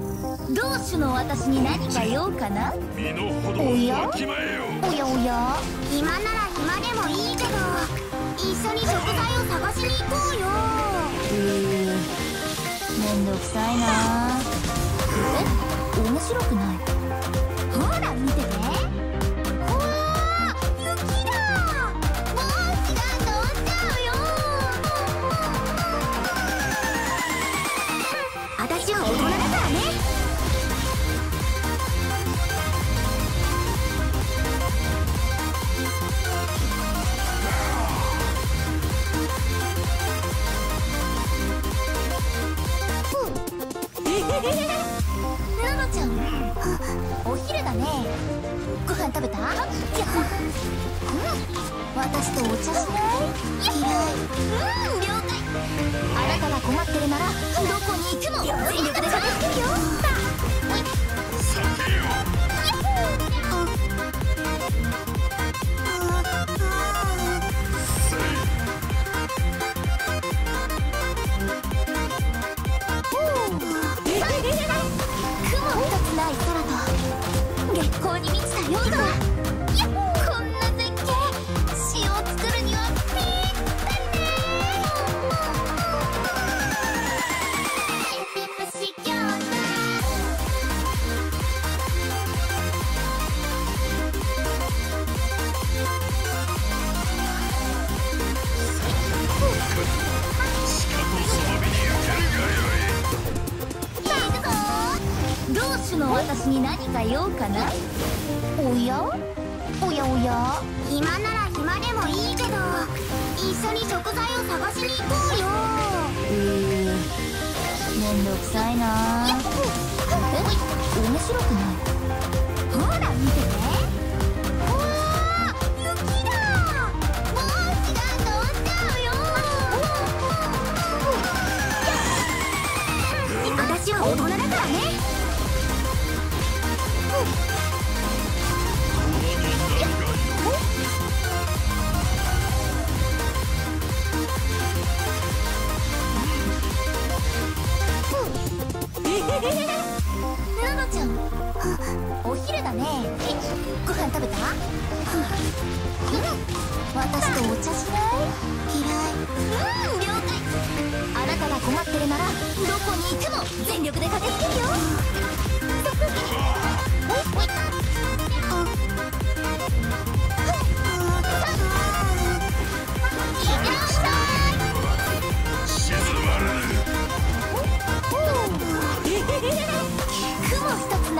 同種の私に何か用かな。おやおやおや、暇なら暇でもいいけど一緒に食材を探しに行こうよ。めんどくさいな。え、面白くない。ほら見てね。うわー、雪だ。帽子が飛んじゃうよ。私は大人だからね。ナナちゃん、お昼だね。ご飯食べた？私とお茶しない？嫌い。うん、了解。あなたが困ってるならどこに行くも全力で駆けつけるよ。こんな絶景、詩を作るにはぴったりね。同種の私に何か用かな。おやおやおや、暇なら暇でもいいけど一緒に食材を探しに行こうよ。めんどくさいな。え、面白くない。ほら見てね。うわー、雪だ。帽子が飛んじゃうよ。私は大人だからね。ナナちゃん、お昼だね。ご飯食べた？私とお茶しない？嫌い。うん、了解。あなたが困ってるならどこに行くも全力で駆けつけるよ。雲一つな